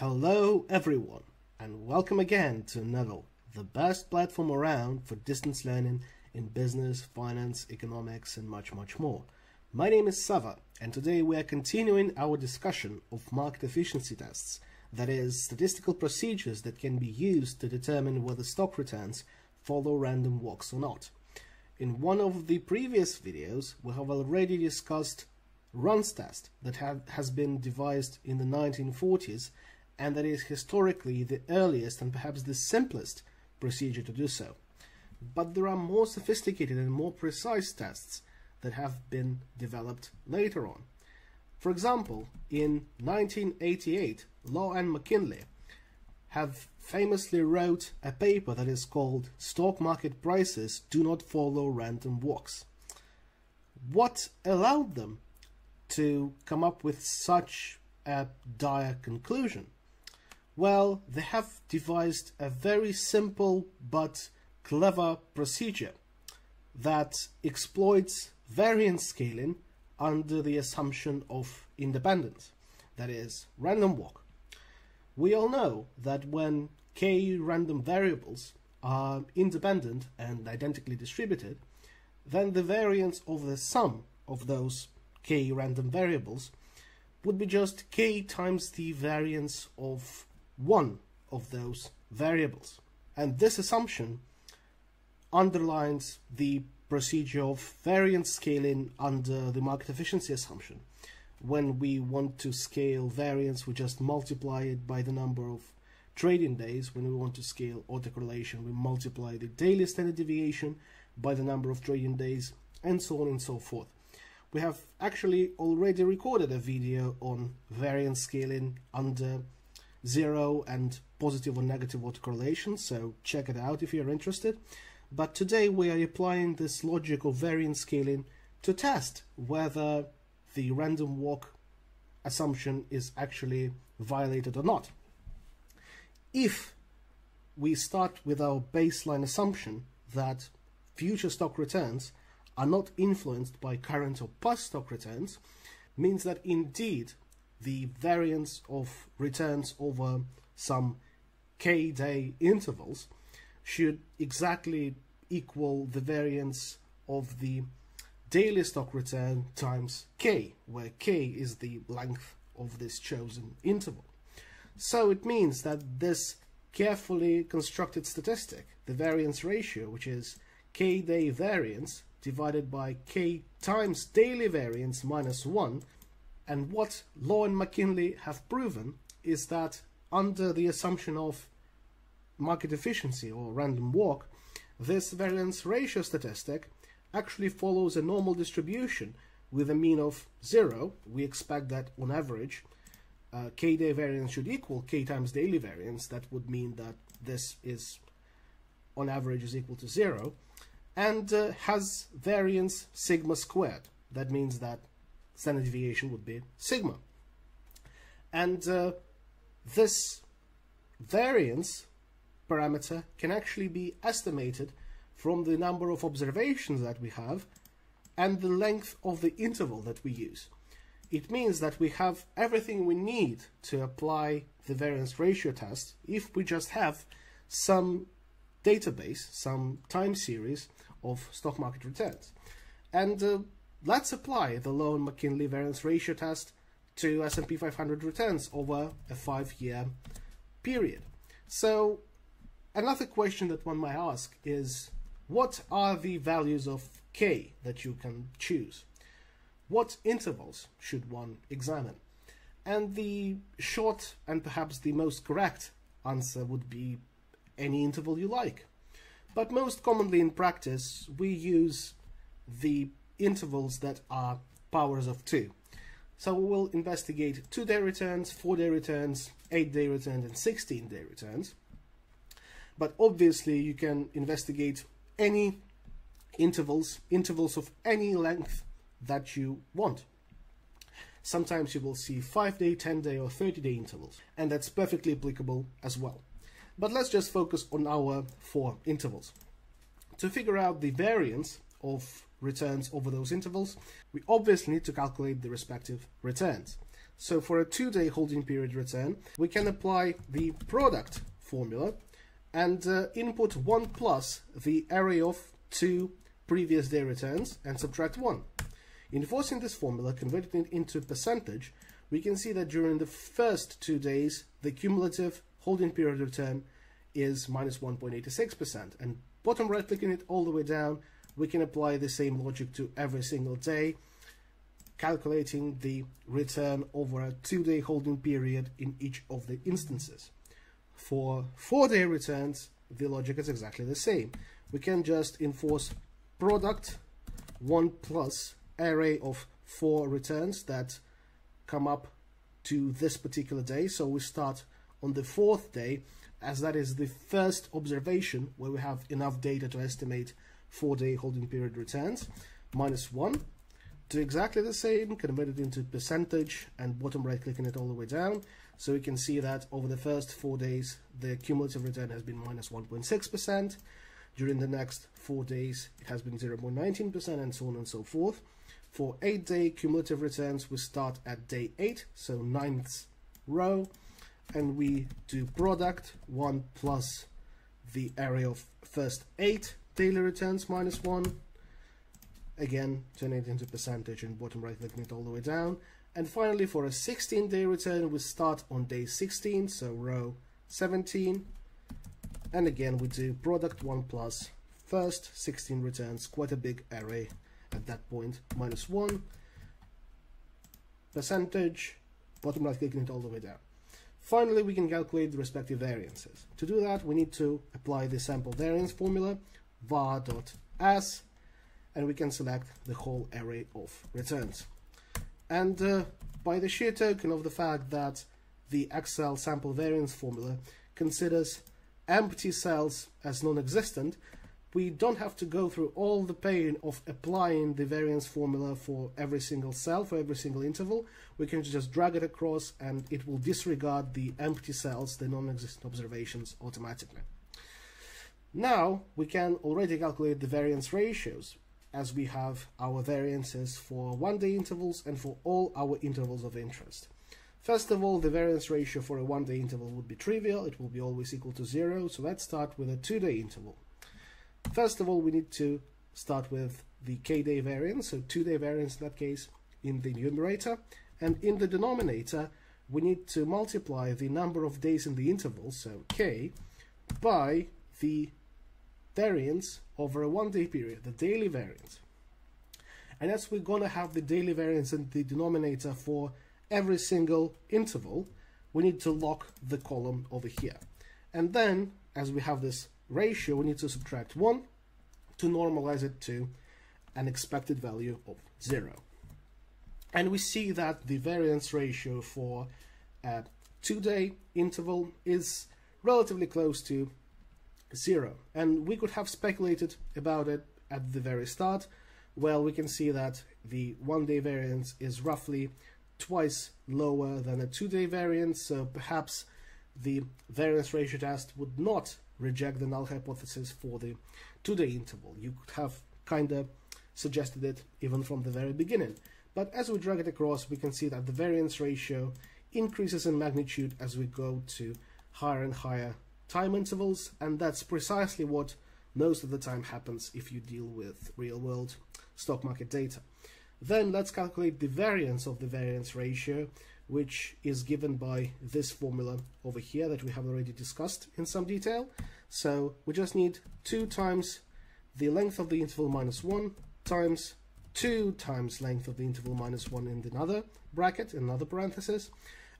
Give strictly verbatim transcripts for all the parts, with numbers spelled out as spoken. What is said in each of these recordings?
Hello everyone, and welcome again to Neville, the best platform around for distance learning in business, finance, economics, and much much more. My name is Sava, and today we are continuing our discussion of market efficiency tests, that is, statistical procedures that can be used to determine whether stock returns follow random walks or not. In one of the previous videos, we have already discussed Run's test that have, has been devised in the nineteen forties, and that is historically the earliest and perhaps the simplest procedure to do so. But there are more sophisticated and more precise tests that have been developed later on. For example, in nineteen eighty-eight, Lo and MacKinlay have famously wrote a paper that is called "Stock Market Prices Do Not Follow Random Walks." What allowed them to come up with such a dire conclusion? Well, they have devised a very simple but clever procedure that exploits variance scaling under the assumption of independence, that is, random walk. We all know that when k random variables are independent and identically distributed, then the variance of the sum of those k random variables would be just k times the variance of one of those variables. And this assumption underlines the procedure of variance scaling under the market efficiency assumption. When we want to scale variance, we just multiply it by the number of trading days. When we want to scale autocorrelation, we multiply the daily standard deviation by the number of trading days, and so on and so forth. We have actually already recorded a video on variance scaling under zero and positive or negative autocorrelation, so check it out if you're interested. But today we are applying this logic of variance scaling to test whether the random walk assumption is actually violated or not. If we start with our baseline assumption that future stock returns are not influenced by current or past stock returns, means that indeed the variance of returns over some k-day intervals should exactly equal the variance of the daily stock return times k, where k is the length of this chosen interval. So it means that this carefully constructed statistic, the variance ratio, which is k-day variance divided by k times daily variance minus one, and what Lo and MacKinlay have proven is that under the assumption of market efficiency or random walk, this variance ratio statistic actually follows a normal distribution with a mean of zero. We expect that on average uh, k-day variance should equal k times daily variance. That would mean that this is on average is equal to zero, and uh, has variance sigma squared. That means that standard deviation would be sigma. And uh, this variance parameter can actually be estimated from the number of observations that we have and the length of the interval that we use. It means that we have everything we need to apply the variance ratio test if we just have some database, some time series of stock market returns. And uh, let's apply the Lo and MacKinlay variance ratio test to S and P five hundred returns over a five-year period. So another question that one might ask is, what are the values of k that you can choose? What intervals should one examine? And the short and perhaps the most correct answer would be any interval you like. But most commonly in practice, we use the intervals that are powers of two. So we will investigate two-day returns, four-day returns, eight-day returns, and sixteen-day returns. But obviously you can investigate any intervals, intervals of any length that you want. Sometimes you will see five-day, ten-day, or thirty-day intervals, and that's perfectly applicable as well. But let's just focus on our four intervals. To figure out the variance of returns over those intervals, we obviously need to calculate the respective returns. So for a two-day holding period return, we can apply the product formula and uh, input one plus the array of two previous day returns and subtract one. Enforcing this formula, converting it into a percentage, we can see that during the first two days, the cumulative holding period return is minus one point eight six percent. And bottom right clicking it all the way down, we can apply the same logic to every single day, calculating the return over a two-day holding period in each of the instances. For four-day returns, the logic is exactly the same. We can just enforce product one plus array of four returns that come up to this particular day. So we start on the fourth day, as that is the first observation where we have enough data to estimate four-day holding period returns, minus one. Do exactly the same, convert it into percentage and bottom right clicking it all the way down. So we can see that over the first four days, the cumulative return has been minus one point six percent. During the next four days, it has been zero point one nine percent and so on and so forth. For eight-day cumulative returns, we start at day eight, so ninth row, and we do product one plus the array of first eight daily returns minus one. Again, turn it into percentage and bottom right clicking it all the way down. And finally, for a sixteen-day return, we start on day sixteen, so row seventeen. And again, we do product one plus first sixteen returns, quite a big array at that point, minus one, percentage, bottom right clicking it all the way down. Finally, we can calculate the respective variances. To do that, we need to apply the sample variance formula, var.as, and we can select the whole array of returns. And uh, by the sheer token of the fact that the Excel sample variance formula considers empty cells as non-existent, we don't have to go through all the pain of applying the variance formula for every single cell, for every single interval. We can just drag it across and it will disregard the empty cells, the non-existent observations automatically. Now we can already calculate the variance ratios, as we have our variances for one-day intervals and for all our intervals of interest. First of all, the variance ratio for a one-day interval would be trivial. It will be always equal to zero, so let's start with a two-day interval. First of all, we need to start with the k-day variance, so two-day variance in that case, in the numerator. And in the denominator, we need to multiply the number of days in the interval, so k, by the variance over a one-day period, the daily variance. And as we're going to have the daily variance in the denominator for every single interval, we need to lock the column over here. And then, as we have this ratio, we need to subtract one to normalize it to an expected value of zero. And we see that the variance ratio for a two-day interval is relatively close to zero, and we could have speculated about it at the very start. Well, we can see that the one-day variance is roughly twice lower than a two-day variance, so perhaps the variance ratio test would not reject the null hypothesis for the two-day interval. You could have kind of suggested it even from the very beginning. But as we drag it across, we can see that the variance ratio increases in magnitude as we go to higher and higher time intervals, and that's precisely what most of the time happens if you deal with real-world stock market data. Then let's calculate the variance of the variance ratio, which is given by this formula over here that we have already discussed in some detail. So we just need two times the length of the interval minus one times two times length of the interval minus one in another bracket, another parenthesis,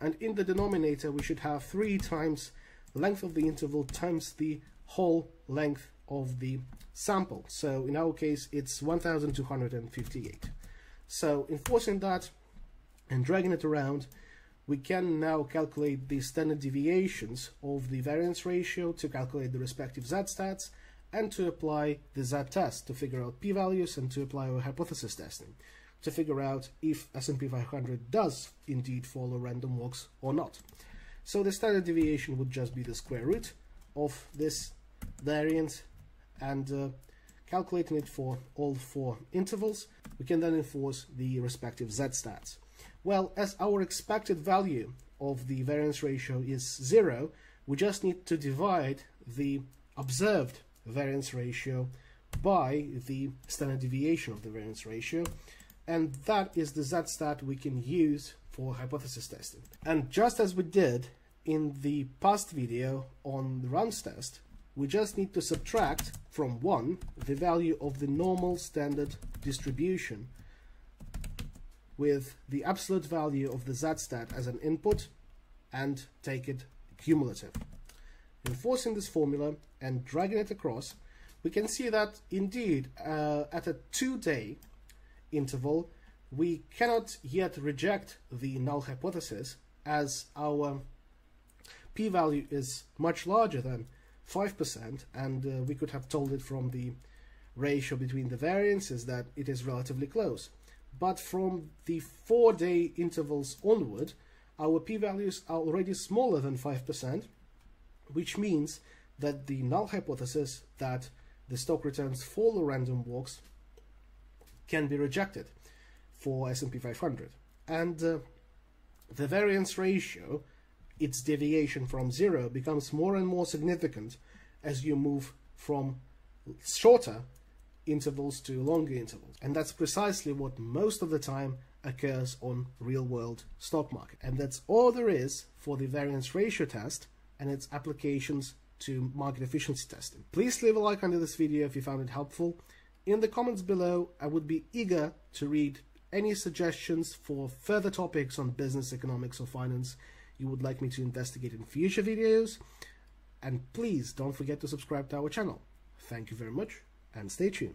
and in the denominator we should have three times length of the interval times the whole length of the sample. So in our case, it's one thousand two hundred fifty-eight. So enforcing that and dragging it around, we can now calculate the standard deviations of the variance ratio to calculate the respective z-stats and to apply the z-test to figure out p-values and to apply our hypothesis testing to figure out if S and P five hundred does indeed follow random walks or not. So the standard deviation would just be the square root of this variance, and uh, calculating it for all four intervals, we can then enforce the respective z-stats. Well, as our expected value of the variance ratio is zero, we just need to divide the observed variance ratio by the standard deviation of the variance ratio, and that is the z-stat we can use for hypothesis testing. And just as we did in the past video on the Rand's test, we just need to subtract from one the value of the normal standard distribution with the absolute value of the z-stat as an input and take it cumulative. Enforcing this formula and dragging it across, we can see that indeed uh, at a two-day interval we cannot yet reject the null hypothesis, as our p-value is much larger than five percent, and uh, we could have told it from the ratio between the variances that it is relatively close. But from the four-day intervals onward, our p-values are already smaller than five percent, which means that the null hypothesis that the stock returns follow random walks can be rejected for S and P five hundred. And uh, the variance ratio, its deviation from zero, becomes more and more significant as you move from shorter intervals to longer intervals. And that's precisely what most of the time occurs on real-world stock market. And that's all there is for the variance ratio test and its applications to market efficiency testing. Please leave a like under this video if you found it helpful. In the comments below, I would be eager to read any suggestions for further topics on business, economics, or finance you would like me to investigate in future videos. And please don't forget to subscribe to our channel. Thank you very much, and stay tuned.